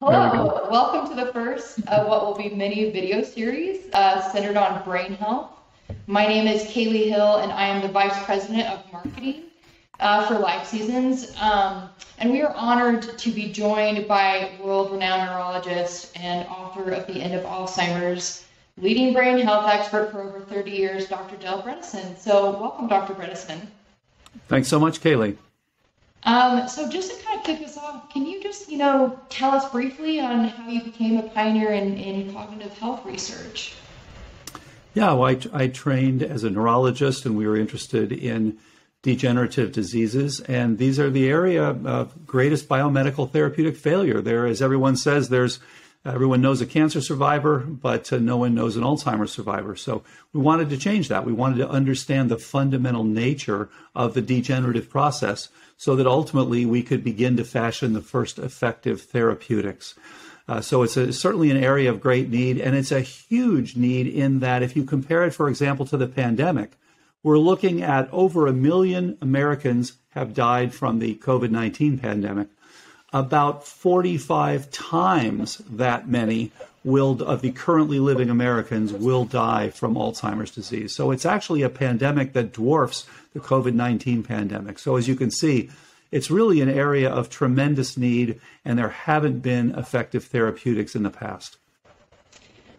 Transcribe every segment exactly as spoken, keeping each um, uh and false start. Hello, we welcome to the first of what will be many video series uh, centered on brain health. My name is Kaylee Hill, and I am the Vice President of Marketing uh, for Life Seasons. Um, and we are honored to be joined by world-renowned neurologist and author of The End of Alzheimer's, leading brain health expert for over thirty years, Doctor Dale Bredesen. So welcome, Doctor Bredesen. Thanks so much, Kaylee. Um, so just to kind of kick us off, can you just, you know, tell us briefly on how you became a pioneer in, in cognitive health research? Yeah, well, I, I trained as a neurologist, and we were interested in degenerative diseases. And these are the area of greatest biomedical therapeutic failure. There, as everyone says, there's everyone knows a cancer survivor, but uh, no one knows an Alzheimer's survivor. So we wanted to change that. We wanted to understand the fundamental nature of the degenerative process so that ultimately we could begin to fashion the first effective therapeutics. Uh, so it's a, certainly an area of great need, and it's a huge need in that if you compare it, for example, to the pandemic, we're looking at over a million Americans have died from the COVID nineteen pandemic. About forty-five times that many will, of the currently living Americans will die from Alzheimer's disease. So it's actually a pandemic that dwarfs the COVID nineteen pandemic. So as you can see, it's really an area of tremendous need, and there haven't been effective therapeutics in the past.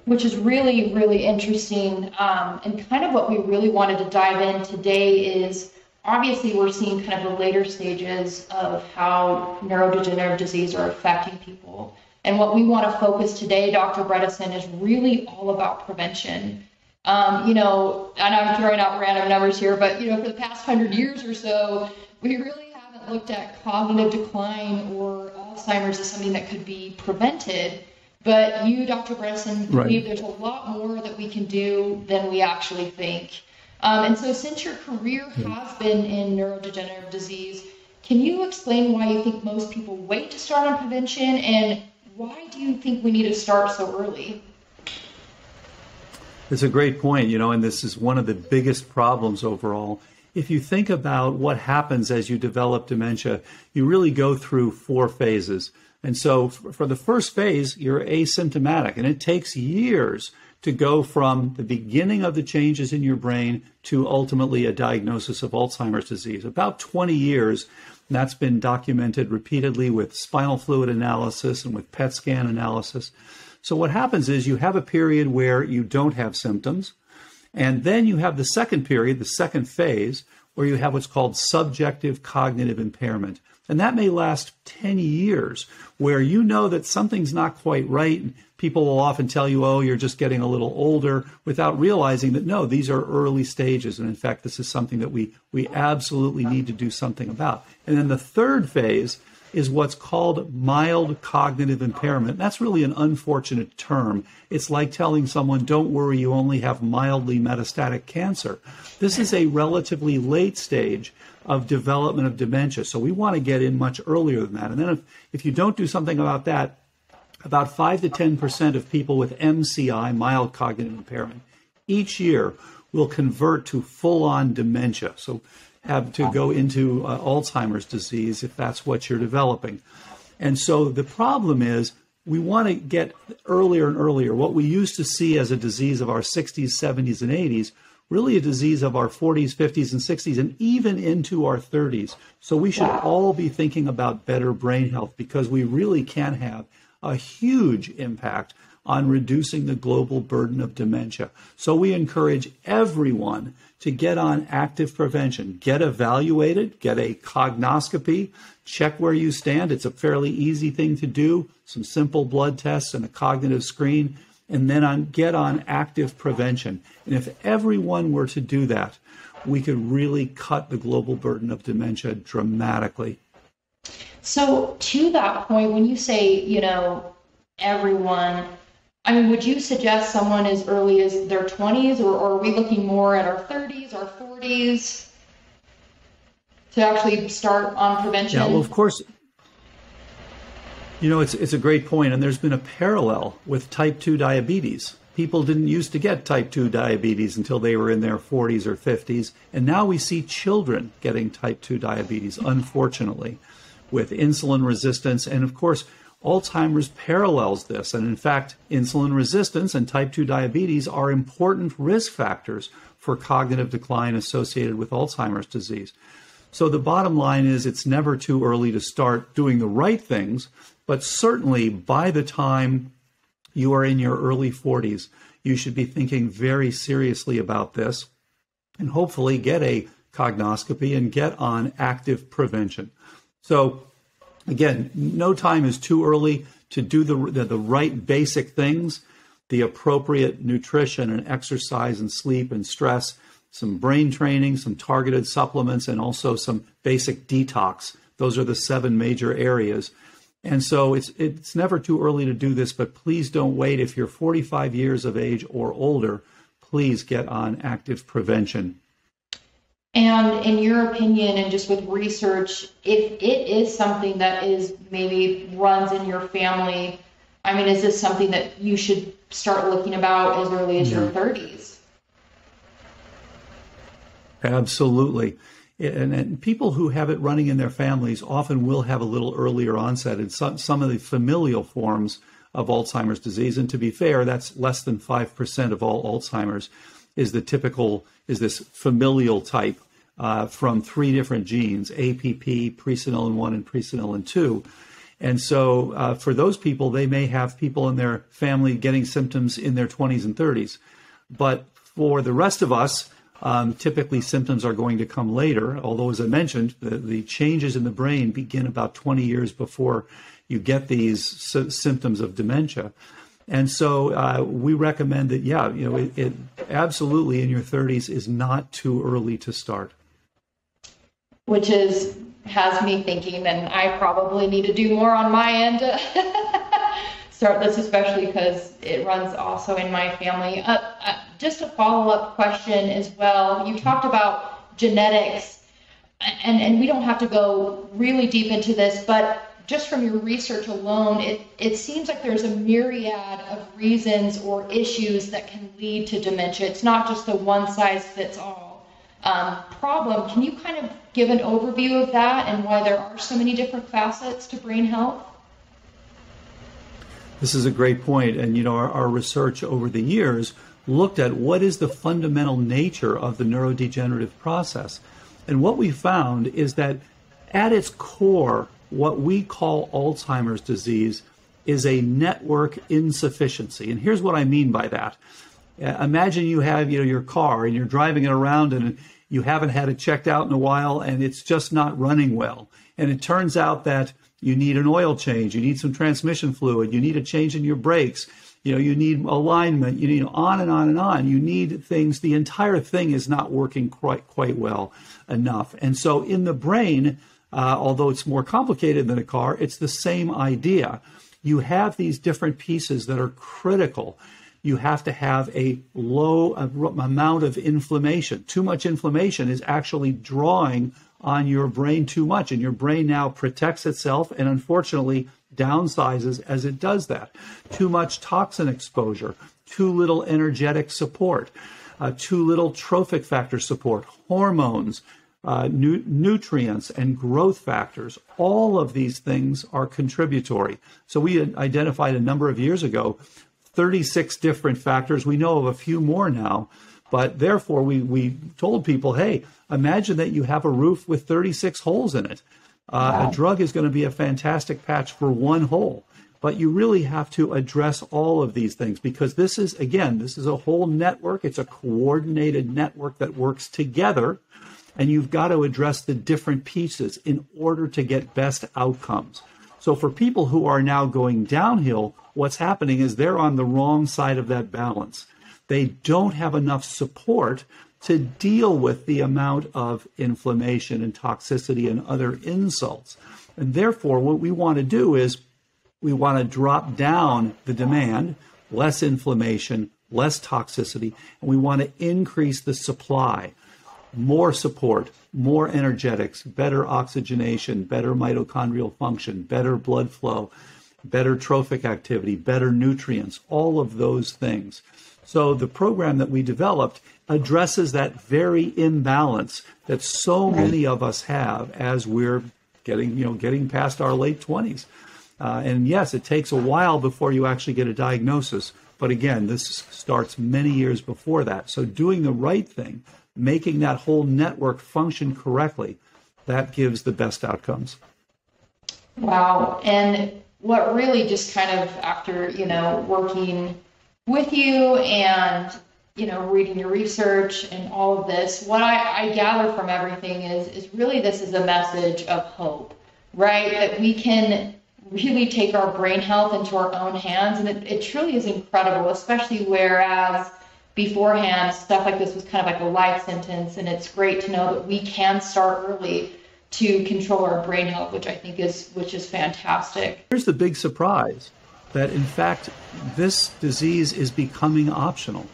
Which is really, really interesting. Um, and kind of what we really wanted to dive in today is, obviously, we're seeing kind of the later stages of how neurodegenerative disease are affecting people. And what we want to focus today, Doctor Bredesen, is really all about prevention. Um, you know, and I'm throwing out random numbers here, but, you know, for the past hundred years or so, we really haven't looked at cognitive decline or Alzheimer's as something that could be prevented. But you, Doctor Bredesen, right, believe there's a lot more that we can do than we actually think. Um, and so since your career has been in neurodegenerative disease, can you explain why you think most people wait to start on prevention, and why do you think we need to start so early? It's a great point, you know, and this is one of the biggest problems overall. If you think about what happens as you develop dementia, you really go through four phases. And so for the first phase, you're asymptomatic, and it takes years to go from the beginning of the changes in your brain to ultimately a diagnosis of Alzheimer's disease. About twenty years, and that's been documented repeatedly with spinal fluid analysis and with P E T scan analysis. So what happens is you have a period where you don't have symptoms, and then you have the second period, the second phase, where you have what's called subjective cognitive impairment. And that may last ten years, where you know that something's not quite right. People will often tell you, oh, you're just getting a little older, without realizing that, no, these are early stages. And in fact, this is something that we, we absolutely need to do something about. And then the third phase is what's called mild cognitive impairment. That's really an unfortunate term. It's like telling someone, don't worry, you only have mildly metastatic cancer. This is a relatively late stage of development of dementia. So we want to get in much earlier than that. And then if, if you don't do something about that, about five to ten percent of people with M C I, mild cognitive impairment, each year will convert to full-on dementia. So have to go into uh, Alzheimer's disease if that's what you're developing. And so the problem is we want to get earlier and earlier. What we used to see as a disease of our sixties, seventies, and eighties, really a disease of our forties, fifties, and sixties, and even into our thirties. So we should all be thinking about better brain health, because we really can have a huge impact on reducing the global burden of dementia. So we encourage everyone to get on active prevention, get evaluated, get a cognoscopy, check where you stand. It's a fairly easy thing to do, some simple blood tests and a cognitive screen, and then on, get on active prevention. And if everyone were to do that, we could really cut the global burden of dementia dramatically. So to that point, when you say, you know, everyone, I mean, would you suggest someone as early as their twenties, or, or are we looking more at our thirties, our forties to actually start on prevention? Yeah, well, of course, you know, it's, it's a great point. And there's been a parallel with type two diabetes. People didn't used to get type two diabetes until they were in their forties or fifties. And now we see children getting type two diabetes, unfortunately, with insulin resistance. And of course, Alzheimer's parallels this, and in fact, insulin resistance and type two diabetes are important risk factors for cognitive decline associated with Alzheimer's disease. So the bottom line is it's never too early to start doing the right things, but certainly by the time you are in your early forties, you should be thinking very seriously about this and hopefully get a cognoscopy and get on active prevention. So again, no time is too early to do the, the, the right basic things, the appropriate nutrition and exercise and sleep and stress, some brain training, some targeted supplements, and also some basic detox. Those are the seven major areas. And so it's it's never too early to do this, but please don't wait. If you're forty-five years of age or older, please get on active prevention. And in your opinion, and just with research, if it is something that is maybe runs in your family, I mean, is this something that you should start looking about as early as yeah. your thirties? Absolutely. And, and people who have it running in their families often will have a little earlier onset in some, some of the familial forms of Alzheimer's disease. And to be fair, that's less than five percent of all Alzheimer's is the typical, is this familial type uh, from three different genes, A P P, presenilin one, and presenilin two. And so uh, for those people, they may have people in their family getting symptoms in their twenties and thirties. But for the rest of us, Um, typically symptoms are going to come later, although, as I mentioned, the, the changes in the brain begin about twenty years before you get these sy- symptoms of dementia. And so uh, we recommend that, yeah, you know, it, it absolutely in your thirties is not too early to start. Which is, has me thinking, and I probably need to do more on my end to start this, especially because it runs also in my family. Uh, uh, Just a follow-up question as well. You talked about genetics, and, and we don't have to go really deep into this, but just from your research alone, it, it seems like there's a myriad of reasons or issues that can lead to dementia. It's not just the one-size-fits-all um, problem. Can you kind of give an overview of that and why there are so many different facets to brain health? This is a great point, and you know, our, our research over the years looked at what is the fundamental nature of the neurodegenerative process. And what we found is that at its core, what we call Alzheimer's disease is a network insufficiency. And here's what I mean by that. Uh, imagine you have, you know, your car and you're driving it around and you haven't had it checked out in a while and it's just not running well. And it turns out that you need an oil change, you need some transmission fluid, you need a change in your brakes. You know, you need alignment, you need on and on and on. You need things. The entire thing is not working quite quite well enough. And so in the brain, uh, although it's more complicated than a car, it's the same idea. You have these different pieces that are critical. You have to have a low amount of inflammation. Too much inflammation is actually drawing on your brain too much, and your brain now protects itself and unfortunately downsizes as it does that. Too much toxin exposure, too little energetic support, uh, too little trophic factor support, hormones, uh, nu- nutrients, and growth factors. All of these things are contributory. So we identified a number of years ago thirty-six different factors. We know of a few more now, but therefore we, we told people, hey, imagine that you have a roof with thirty-six holes in it. Uh, wow. A drug is going to be a fantastic patch for one hole, but you really have to address all of these things because this is, again, this is a whole network. It's a coordinated network that works together, and you've got to address the different pieces in order to get best outcomes. So for people who are now going downhill, what's happening is they're on the wrong side of that balance. They don't have enough support to deal with the amount of inflammation and toxicity and other insults. And therefore, what we want to do is we want to drop down the demand, less inflammation, less toxicity, and we want to increase the supply, more support, more energetics, better oxygenation, better mitochondrial function, better blood flow, better trophic activity, better nutrients, all of those things. So the program that we developed addresses that very imbalance that so many of us have as we're getting, you know, getting past our late twenties. Uh, and yes, it takes a while before you actually get a diagnosis. But again, this starts many years before that. So doing the right thing, making that whole network function correctly, that gives the best outcomes. Wow. And what really just kind of after, you know, working with you and, you know, reading your research and all of this, what I, I gather from everything is, is really this is a message of hope, right? That we can really take our brain health into our own hands. And it, it truly is incredible, especially whereas beforehand, stuff like this was kind of like a life sentence. And it's great to know that we can start early to control our brain health, which I think is, which is fantastic. Here's the big surprise, that in fact, this disease is becoming optional.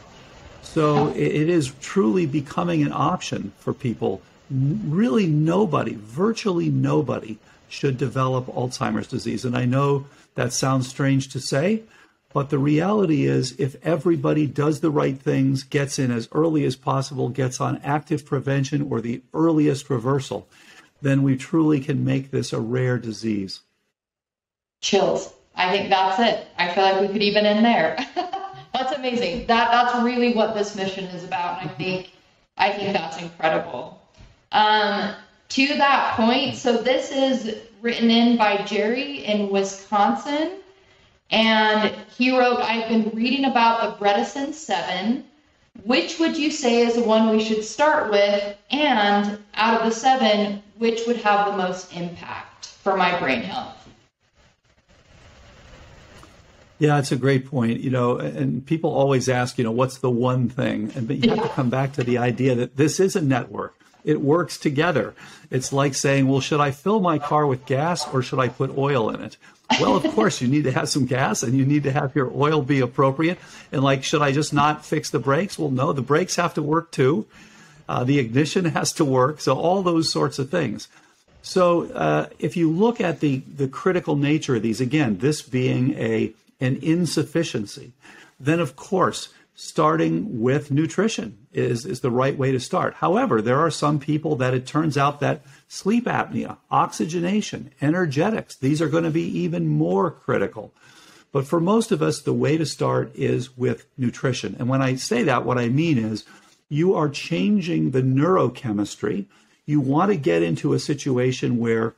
So it is truly becoming an option for people. Really nobody, virtually nobody, should develop Alzheimer's disease. And I know that sounds strange to say, but the reality is if everybody does the right things, gets in as early as possible, gets on active prevention or the earliest reversal, then we truly can make this a rare disease. Chills. I think that's it. I feel like we could even end there. That's amazing. That that's really what this mission is about. And I think, I think that's incredible. Um, To that point, so this is written in by Jerry in Wisconsin, and he wrote, I've been reading about the Bredesen seven. Which would you say is the one we should start with? And out of the seven, which would have the most impact for my brain health? Yeah, it's a great point. You know, and people always ask, you know, what's the one thing? And but you have to come back to the idea that this is a network. It works together. It's like saying, well, should I fill my car with gas or should I put oil in it? Well, of course, you need to have some gas and you need to have your oil be appropriate. And like, should I just not fix the brakes? Well, no, the brakes have to work too. Uh, the ignition has to work. So all those sorts of things. So uh, if you look at the, the critical nature of these, again, this being a an insufficiency, then of course, starting with nutrition is, is the right way to start. However, there are some people that it turns out that sleep apnea, oxygenation, energetics, these are going to be even more critical. But for most of us, the way to start is with nutrition. And when I say that, what I mean is you are changing the neurochemistry. You want to get into a situation where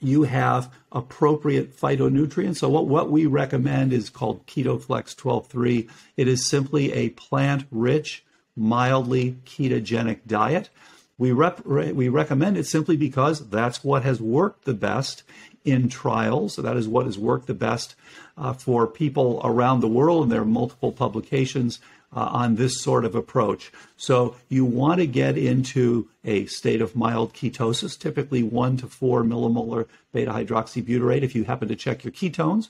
you have appropriate phytonutrients. So what, what we recommend is called KetoFlex twelve point three. It is simply a plant-rich, mildly ketogenic diet. We, rep, we recommend it simply because that's what has worked the best in trials. So that is what has worked the best uh, for people around the world. And there are multiple publications uh, on this sort of approach. So you want to get into a state of mild ketosis, typically one to four millimolar beta hydroxybutyrate. If you happen to check your ketones,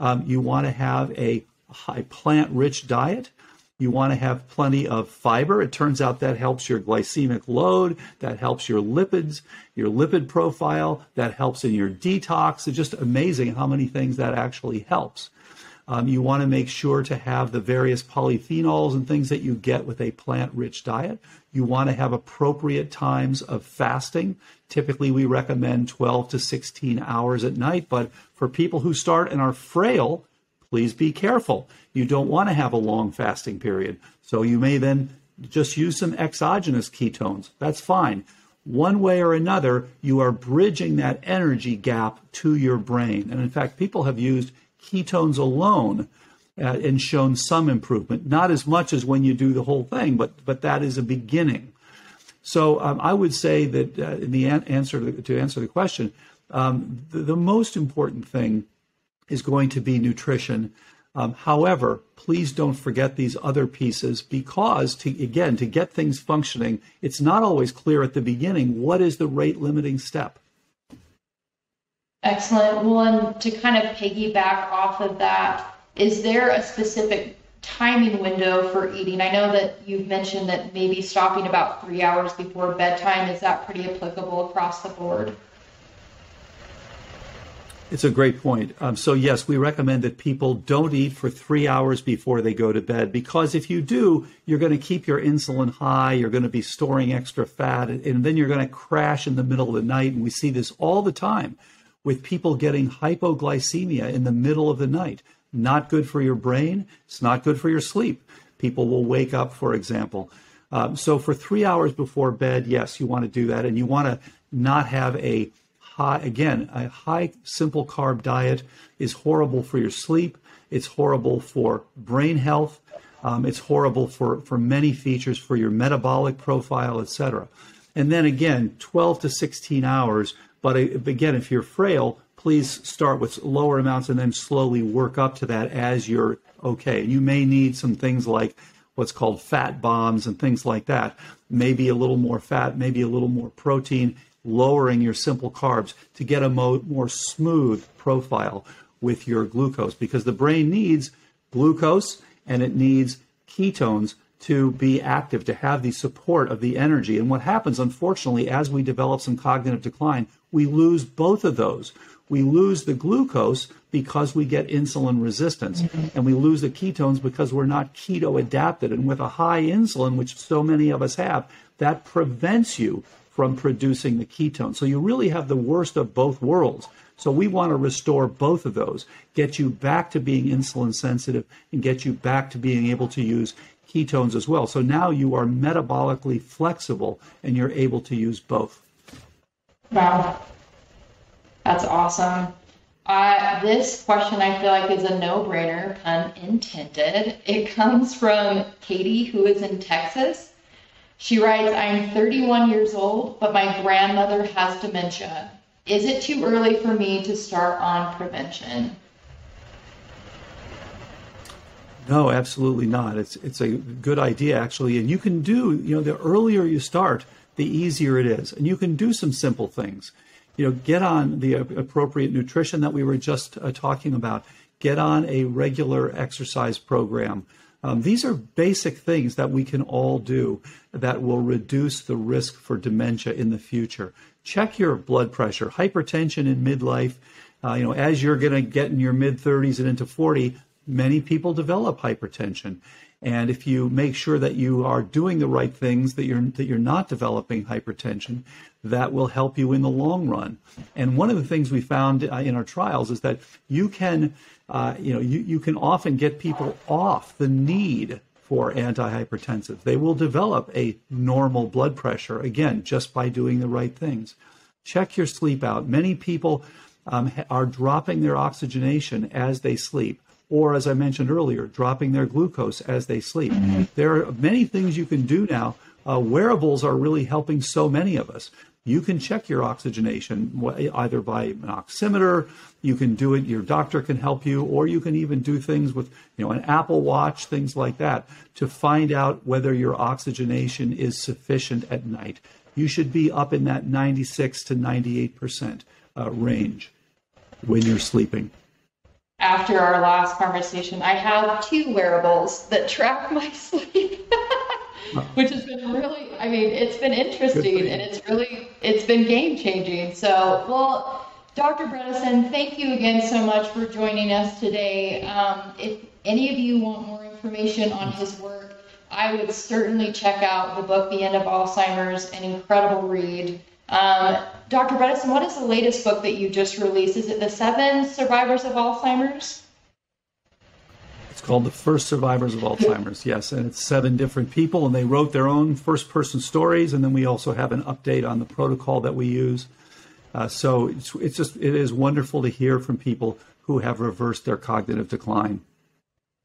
um, you want to have a high plant-rich diet. You want to have plenty of fiber. It turns out that helps your glycemic load, that helps your lipids, your lipid profile, that helps in your detox. It's just amazing how many things that actually helps. Um, you want to make sure to have the various polyphenols and things that you get with a plant-rich diet. You want to have appropriate times of fasting. Typically, we recommend twelve to sixteen hours at night, but for people who start and are frail, please be careful. You don't want to have a long fasting period. So you may then just use some exogenous ketones. That's fine. One way or another, you are bridging that energy gap to your brain. And in fact, people have used ketones alone uh, and shown some improvement, not as much as when you do the whole thing, but, but that is a beginning. So um, I would say that uh, in the an answer to, to answer the question, um, the, the most important thing is going to be nutrition. Um, however, please don't forget these other pieces because, to, again, to get things functioning, it's not always clear at the beginning what is the rate-limiting step. Excellent. Well, and to kind of piggyback off of that, is there a specific timing window for eating? I know that you've mentioned that maybe stopping about three hours before bedtime. Is that pretty applicable across the board? It's a great point. Um, so yes, we recommend that people don't eat for three hours before they go to bed, because if you do, you're going to keep your insulin high, you're going to be storing extra fat, and, and then you're going to crash in the middle of the night. And we see this all the time with people getting hypoglycemia in the middle of the night. Not good for your brain. It's not good for your sleep. People will wake up, for example. Um, so for three hours before bed, yes, you want to do that. And you want to not have a high, again, a high simple carb diet is horrible for your sleep. It's horrible for brain health. Um, it's horrible for, for many features, for your metabolic profile, et cetera. And then again, twelve to sixteen hours. But again, if you're frail, please start with lower amounts and then slowly work up to that as you're okay. You may need some things like what's called fat bombs and things like that. Maybe a little more fat, maybe a little more protein, lowering your simple carbs to get a mo- more smooth profile with your glucose, because the brain needs glucose and it needs ketones to be active, to have the support of the energy. And what happens, unfortunately, as we develop some cognitive decline, we lose both of those. We lose the glucose because we get insulin resistance, mm-hmm. and we lose the ketones because we're not keto adapted. And with a high insulin, which so many of us have, that prevents you from producing the ketones. So you really have the worst of both worlds. So we want to restore both of those, get you back to being insulin sensitive and get you back to being able to use ketones as well. So now you are metabolically flexible and you're able to use both. Wow. That's awesome. Uh, this question I feel like is a no-brainer, pun intended. It comes from Katie, who is in Texas. She writes, I'm thirty-one years old, but my grandmother has dementia. Is it too early for me to start on prevention? No, absolutely not. It's it's a good idea, actually. And you can do, you know, the earlier you start, the easier it is. And you can do some simple things. You know, get on the appropriate nutrition that we were just uh, talking about. Get on a regular exercise program. Um, these are basic things that we can all do that will reduce the risk for dementia in the future. Check your blood pressure. Hypertension in midlife, uh, you know, as you're going to get in your mid-thirties and into forty, many people develop hypertension. And if you make sure that you are doing the right things, that you're that you're not developing hypertension, that will help you in the long run. And one of the things we found uh, in our trials is that you can, uh, you know, you, you can often get people off the need for antihypertensive. They will develop a normal blood pressure, again, just by doing the right things. Check your sleep out. Many people um, are dropping their oxygenation as they sleep, or, as I mentioned earlier, dropping their glucose as they sleep. Mm-hmm. There are many things you can do now. Uh, wearables are really helping so many of us. You can check your oxygenation either by an oximeter, you can do it, your doctor can help you, or you can even do things with, you know, an Apple Watch, things like that, to find out whether your oxygenation is sufficient at night. You should be up in that ninety-six to ninety-eight percent uh, range when you're sleeping. After our last conversation, I have two wearables that track my sleep, which has been really, I mean, it's been interesting and it's really, it's been game changing. So, well, Doctor Bredesen, thank you again so much for joining us today. Um, if any of you want more information on his work, I would certainly check out the book, The End of Alzheimer's, an incredible read. Um, Doctor Bredesen, what is the latest book that you just released? Is it The Seven Survivors of Alzheimer's? It's called The First Survivors of Alzheimer's, yes. And it's seven different people, and they wrote their own first-person stories. And then we also have an update on the protocol that we use. Uh, so it's, it's just, it is wonderful to hear from people who have reversed their cognitive decline.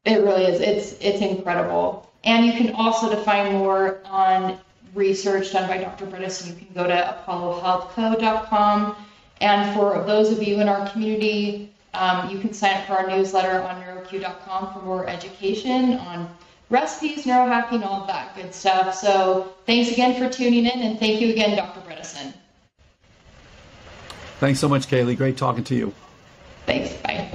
It really is. It's, it's incredible. And you can also find more on research done by Doctor Bredesen. You can go to apollo health co dot com. And for those of you in our community, um, you can sign up for our newsletter on neuro q dot com for more education on recipes, neurohacking, all of that good stuff. So thanks again for tuning in, and thank you again, Doctor Bredesen. Thanks so much, Kaylee. Great talking to you. Thanks. Bye.